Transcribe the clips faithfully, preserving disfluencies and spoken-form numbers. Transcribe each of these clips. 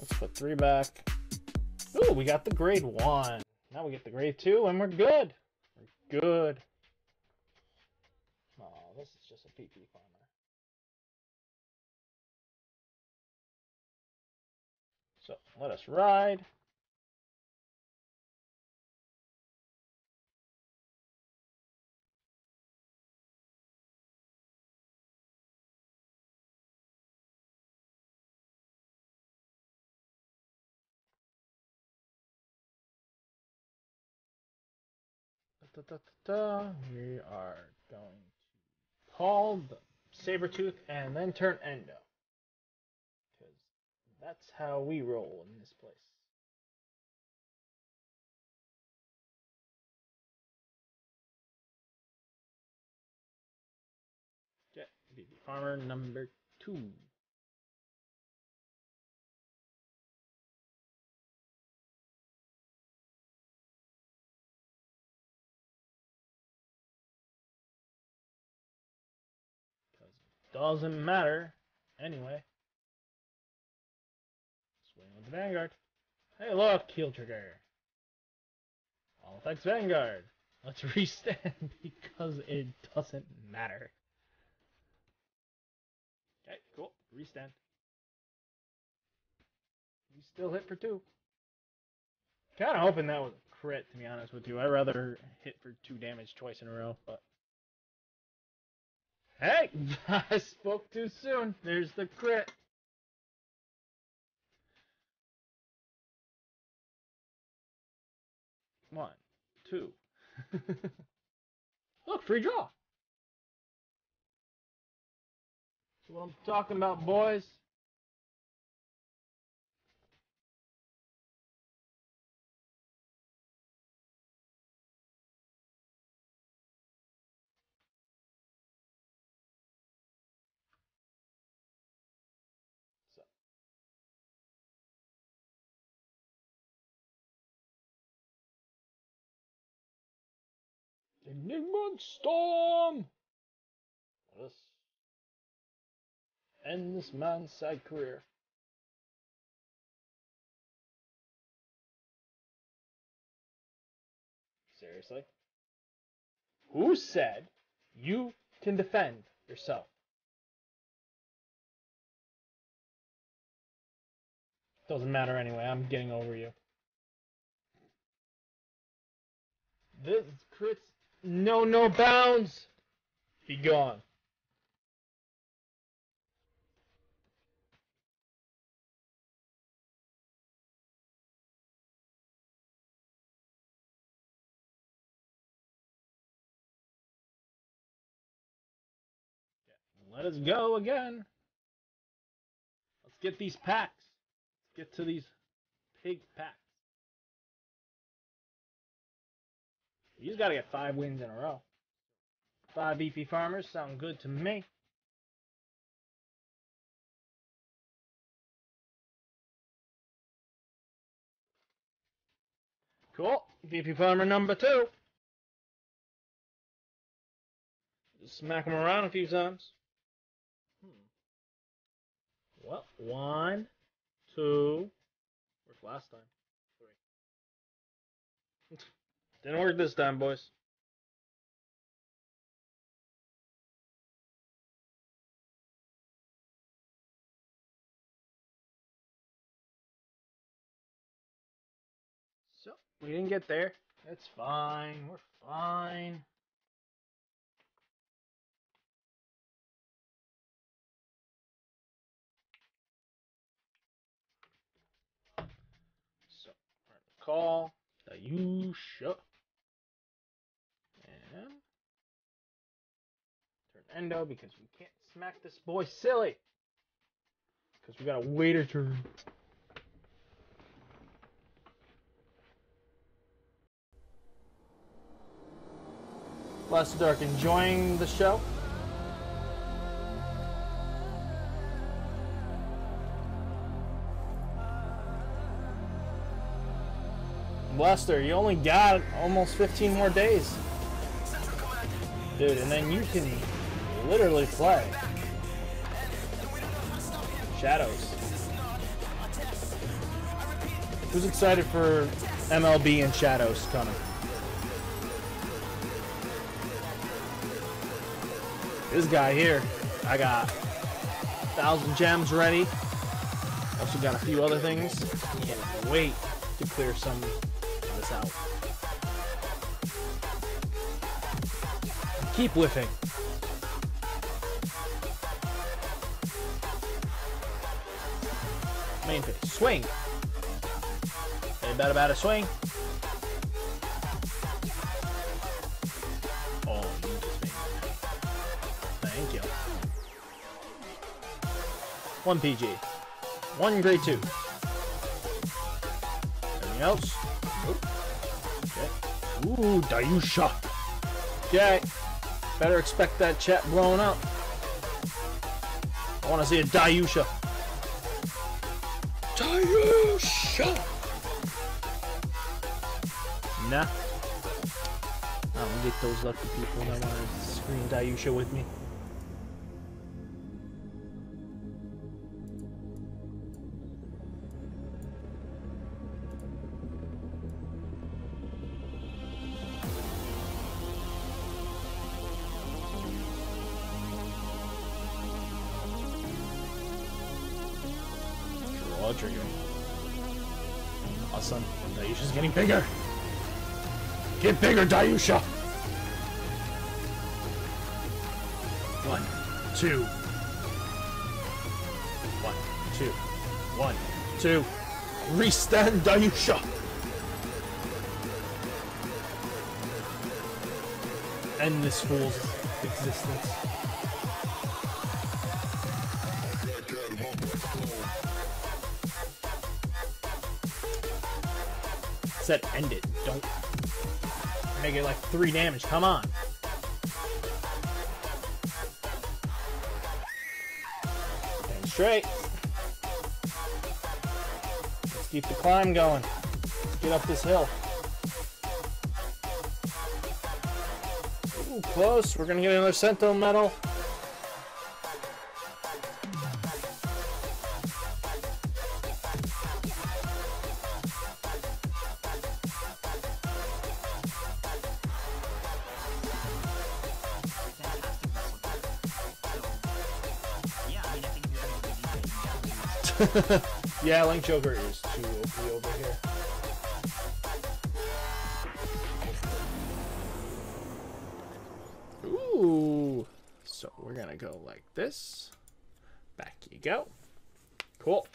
Let's put three back. Ooh, we got the grade one. Now we get the grade two, and we're good. We're good. Oh, this is just a P P farmer. So let us ride. Da, da, da, da. We are going to call the Sabretooth and then turn Endo. Because that's how we roll in this place. Jet B B Farmer number two. Doesn't matter. Anyway. Swing with the Vanguard. Hey, look, Keel Trigger. All effects Vanguard. Let's restand because it doesn't matter. Okay, cool. Restand. You still hit for two. Kind of hoping that was a crit, to be honest with you. I'd rather hit for two damage twice in a row, but. Hey, I spoke too soon. There's the crit. One, two. Look, free draw. That's what I'm talking about, boys. Enigma Storm! Let us end this man's side career. Seriously? Who said you can defend yourself? Doesn't matter anyway, I'm getting over you. This crits. No, no bounds. Be gone. Let us go again. Let's get these packs. Let's get to these pig packs. He's got to get five wins in a row. Five beefy farmers sound good to me. Cool. Beefy farmer number two. Just smack him around a few times. Hmm. Well, one, two, worked last time. Three. Didn't work this time, boys. So, we didn't get there. That's fine. We're fine. So, we're going to call Daiyusha. Turn Endo because we can't smack this boy silly. Because we gotta wait a turn. Blast Dark, enjoying the show? Blaster, you only got almost fifteen more days. Dude, and then you can literally play Shadows. Who's excited for M L B and Shadows coming? This guy here, I got a thousand gems ready. Also got a few other things. Can't wait to clear some of this out. Keep whiffing. Main pitch, swing. Ain't bad about a swing. Oh, you just made it. Thank you. One P G. One grade two. Anything else? Nope. Okay. Ooh, Daiyusha. Okay. Better expect that chat blowing up. I want to see a Daiyusha. Daiyusha! Nah. I'm gonna get those lucky people that want to scream Daiyusha with me. Awesome. Daiyusha's getting bigger. Get bigger, Daiyusha. One, two. One, two. One, two. Restand, Daiyusha. End this fool's existence. Said end it. Don't make it like three damage. Come on. And straight. Let's keep the climb going. Let's get up this hill. Ooh, close. We're gonna get another Sento medal. Yeah, Link Joker is too O P over here. Ooh. So we're gonna go like this. Back you go. Cool.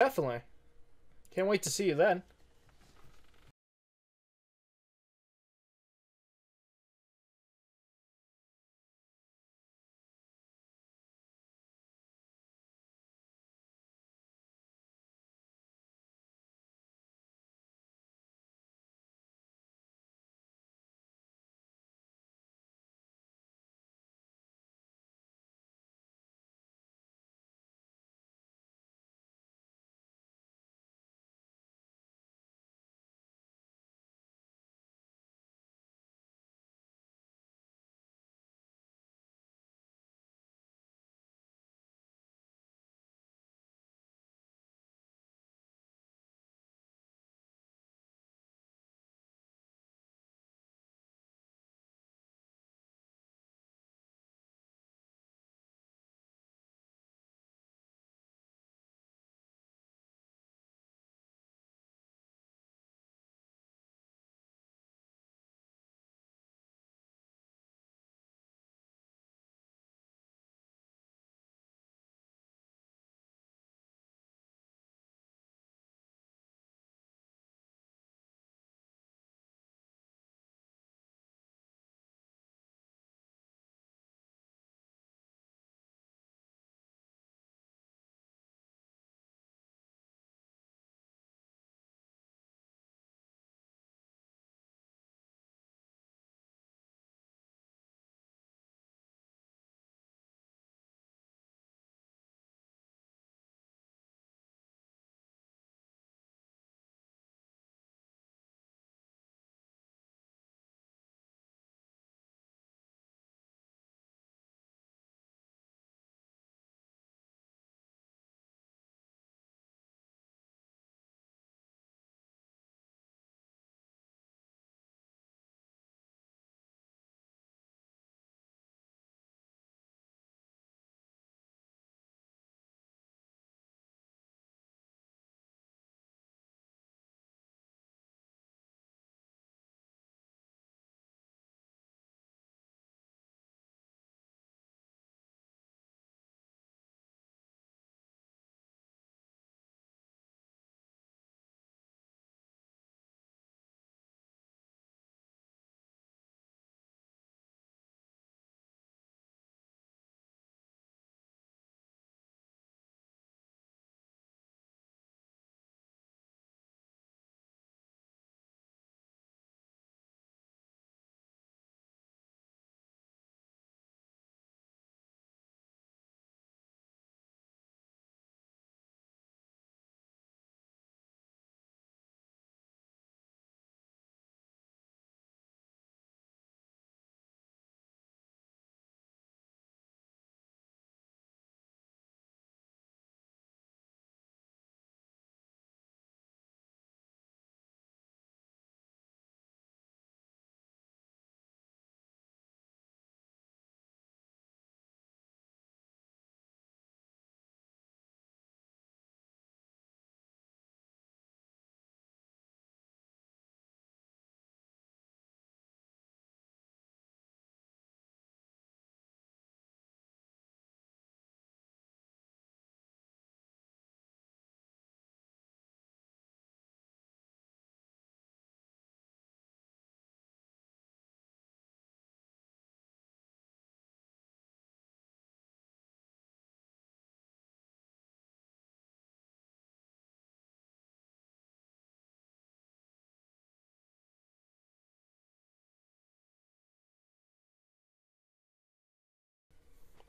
Definitely. Can't wait to see you then.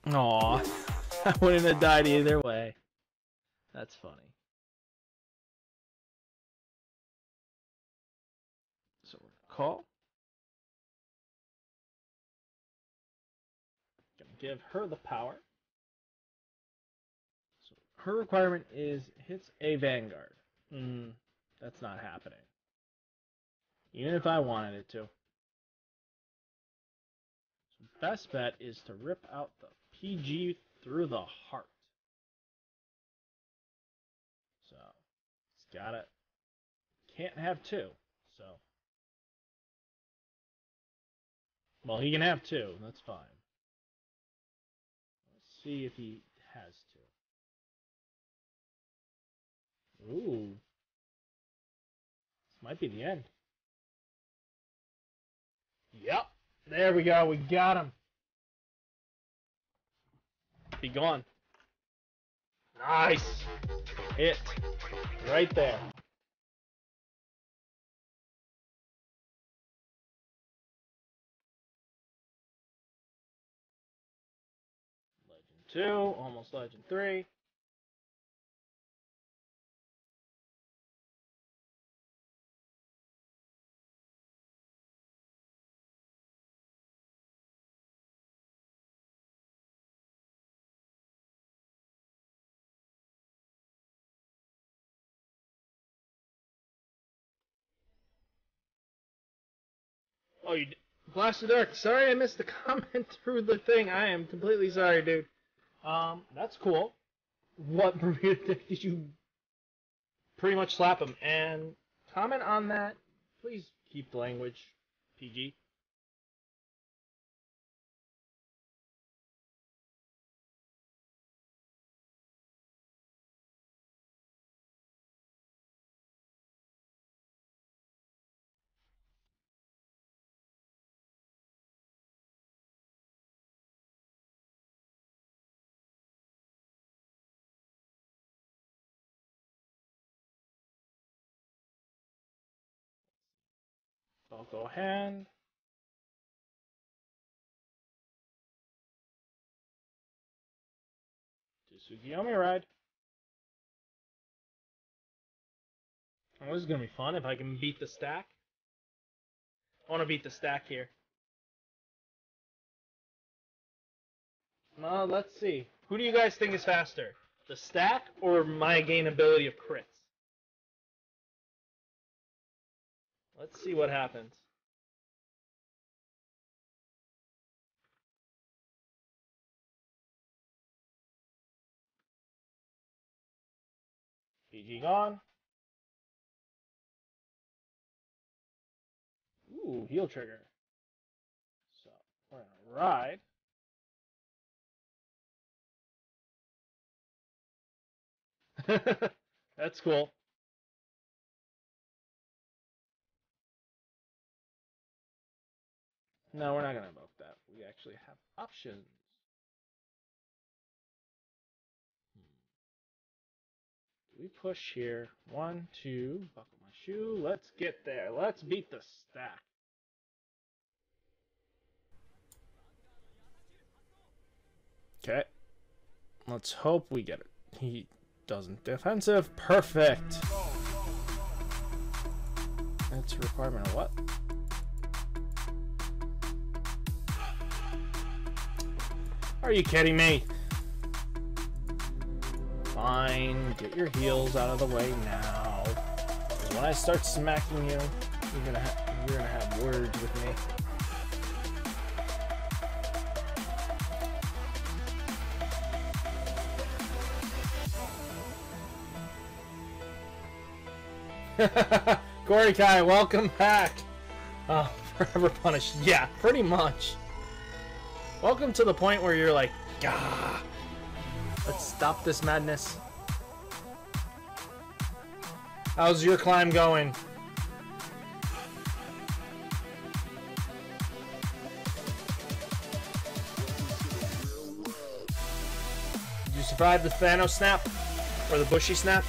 Aw, I wouldn't have died either way. That's funny. So we're gonna call. Gonna give her the power. So her requirement is hits a Vanguard. Mm, that's not happening. Even if I wanted it to. So best bet is to rip out the P G through the heart. So, it's gotta, can't have two, so. Well, he can have two, that's fine. Let's see if he has two. Ooh. This might be the end. Yep. There we go. We got him. Be gone. Nice. Hit. Right there. Legend two. Almost Legend three. Oh, you blasted Eric. Sorry I missed the comment through the thing. I am completely sorry, dude. Um, that's cool. What Bermuda Dick did you pretty much slap him? And comment on that. Please keep the language P G. I'll go hand. To Tsugiyomi ride. Oh, this is going to be fun if I can beat the stack. I want to beat the stack here. Well, let's see. Who do you guys think is faster? The stack or my gain ability of crits? Let's see what happens. P G gone. Ooh, heal trigger. So we're gonna ride. That's cool. No, we're not going to invoke that. We actually have options. Hmm. We push here. One, two, buckle my shoe. Let's get there. Let's beat the stack. Okay. Let's hope we get it. He doesn't. Defensive. Perfect. That's a requirement of what? Are you kidding me? Fine, get your heels out of the way now. Because when I start smacking you, you're gonna ha you're gonna have words with me. Gorikai, welcome back. Oh, forever punished. Yeah, pretty much. Welcome to the point where you're like, gah, let's stop this madness. How's your climb going? Did you survive the Thanos snap? Or the bushy snap?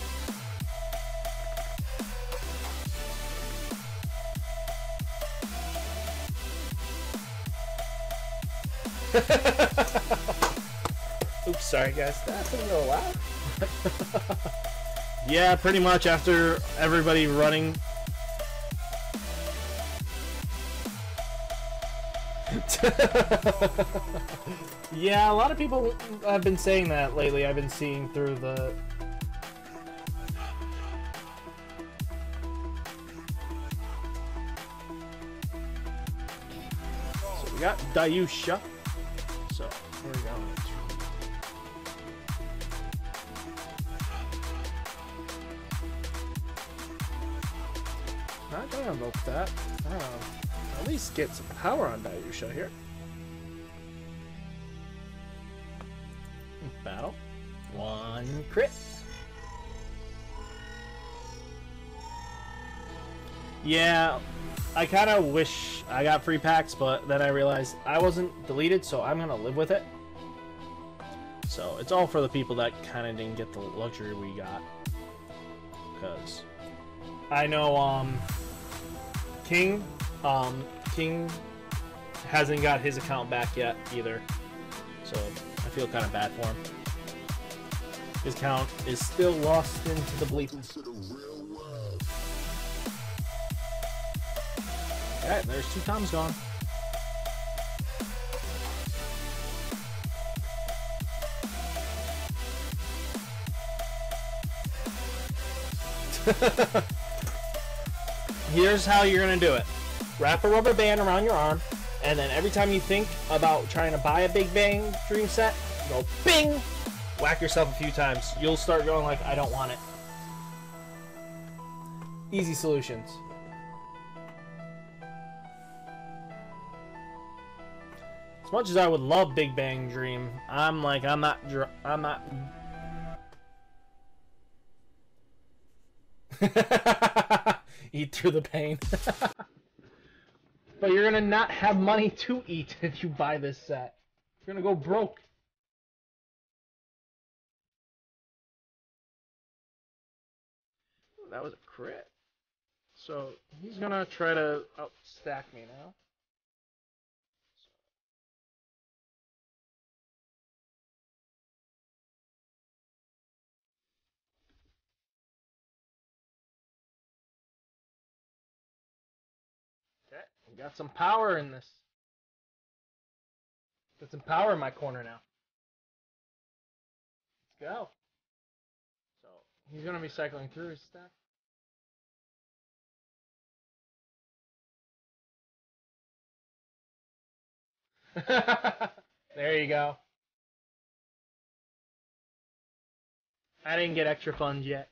Oops, sorry guys. That's a little loud. Yeah, pretty much after everybody running. Yeah, a lot of people have been saying that lately. I've been seeing through the so we got Daiyusha. So we're going to. Not gonna invoke that. Uh, at least get some power on Daiyusha here. Battle. One crit. Yeah, I kind of wish I got free packs, but then I realized I wasn't deleted, so I'm gonna live with it. So it's all for the people that kind of didn't get the luxury we got, because I know um King um King hasn't got his account back yet either, so I feel kind of bad for him. His account is still lost into the bleep. Alright, there's two Toms gone. Here's how you're gonna do it. Wrap a rubber band around your arm, and then every time you think about trying to buy a Big Bang Dream set, go bing! Whack yourself a few times. You'll start going like, I don't want it. Easy solutions. As much as I would love Big Bang Dream, I'm like, I'm not, dr I'm not. Eat through the pain. But you're gonna not have money to eat if you buy this set. You're gonna go broke. That was a crit. So he's gonna try to outstack me now. Got some power in this. Got some power in my corner now. Let's go. So he's gonna be cycling through his stack. There you go. I didn't get extra funds yet.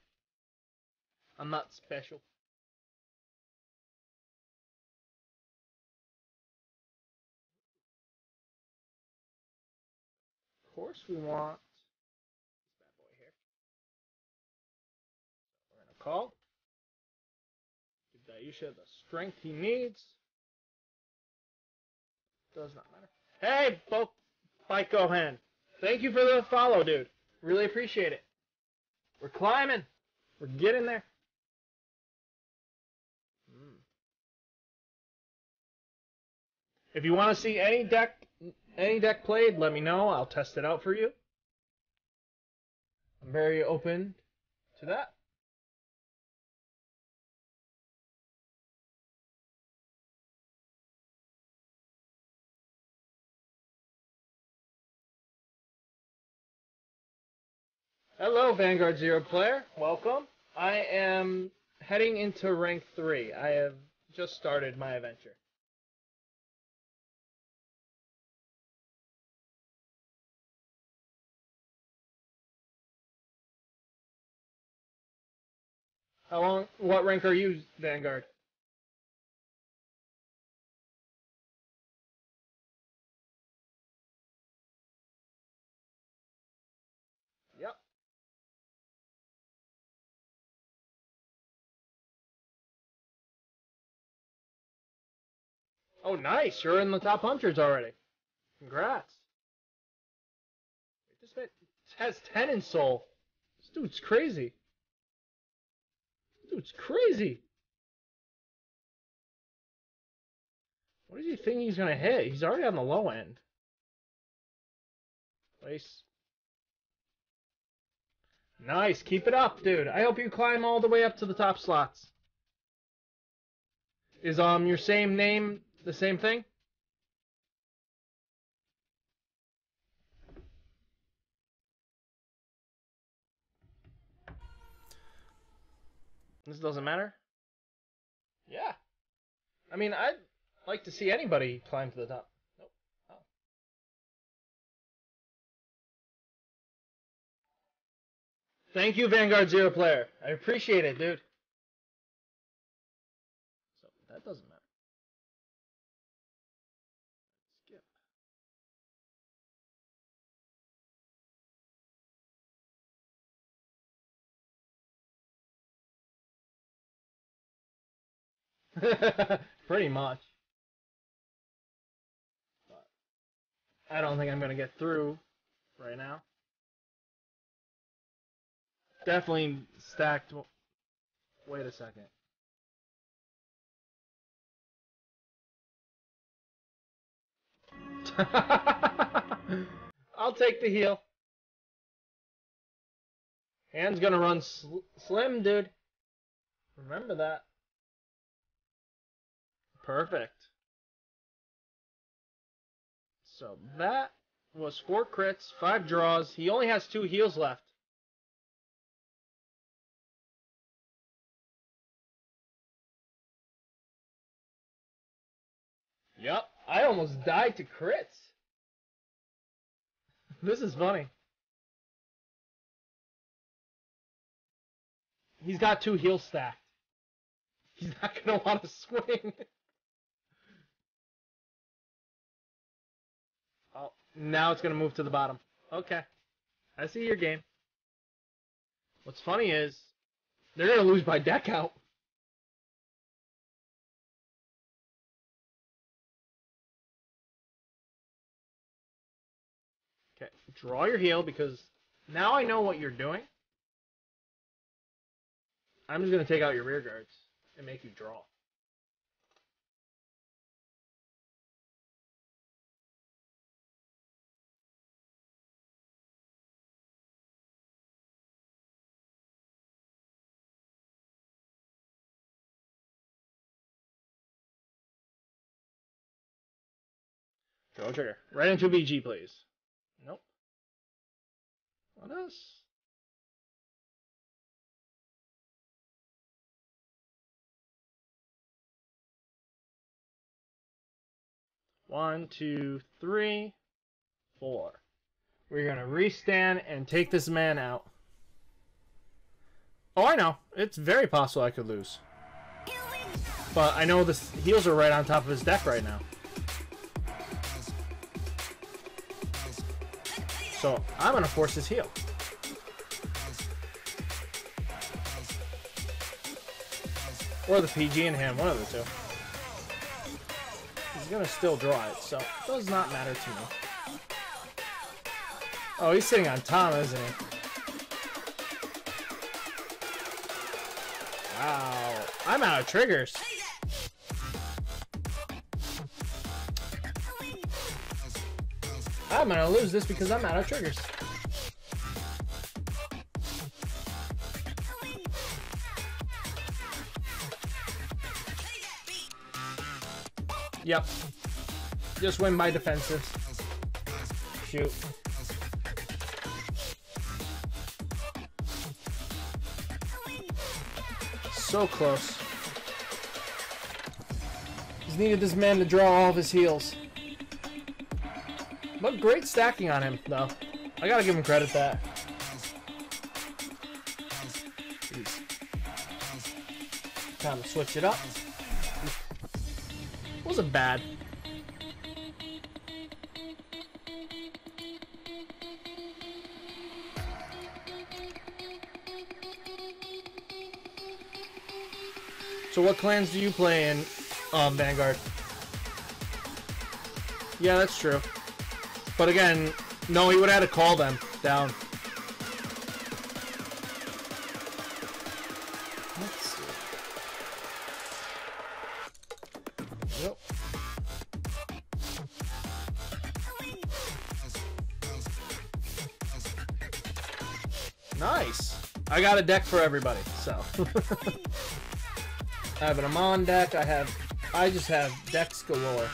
I'm not special. Of course we want this bad boy here. We're gonna call. Give Daiyusha the strength he needs. Does not matter. Hey, Bo Bykohan. Thank you for the follow, dude. Really appreciate it. We're climbing. We're getting there. Mm. If you want to see any deck Any deck played, let me know. I'll test it out for you. I'm very open to that. Hello, Vanguard Zero player. Welcome. I am heading into rank three. I have just started my adventure. How long? What rank are you, Vanguard? Yep. Oh, nice! You're in the top hundreds already. Congrats. This man has ten in soul. This dude's crazy. Dude's crazy. What does he think he's gonna hit? He's already on the low end. Nice. Nice. Keep it up, dude. I hope you climb all the way up to the top slots. Is um your same name the same thing? This doesn't matter? Yeah. I mean, I'd like to see anybody climb to the top. Nope. Oh. Thank you, Vanguard Zero player. I appreciate it, dude. So, that doesn't matter. Skip. Pretty much. But I don't think I'm going to get through right now. Definitely stacked. Wait a second. I'll take the heel. Hand's gonna run sl slim, dude. Remember that. Perfect. So that was four crits, five draws. He only has two heels left. Yep, I almost died to crits. This is funny. He's got two heels stacked. He's not going to want to swing. Oh, now it's going to move to the bottom. Okay. I see your game. What's funny is they're going to lose by deck out. Okay. Draw your heel because now I know what you're doing. I'm just going to take out your rear guards and make you draw. Draw trigger. Right into B G, please. Nope. What else? One, two, three, four. We're going to restand and take this man out. Oh, I know. It's very possible I could lose. But I know the heels are right on top of his deck right now. So I'm going to force his heel. Or the P G in hand, one of the two. Gonna still draw it, so it does not matter to me. Oh, he's sitting on Tom, isn't he? Wow, I'm out of triggers. I'm gonna lose this because I'm out of triggers. Yep. Just win by defenses. Shoot. So close. Just needed this man to draw all of his heels. But great stacking on him, though. I gotta give him credit that. Jeez. Time to switch it up. Wasn't bad. So what clans do you play in um, Vanguard? Yeah, that's true. But again, no, he would have had to call them down. I got a deck for everybody, so I have an Amon deck. I have, I just have decks galore.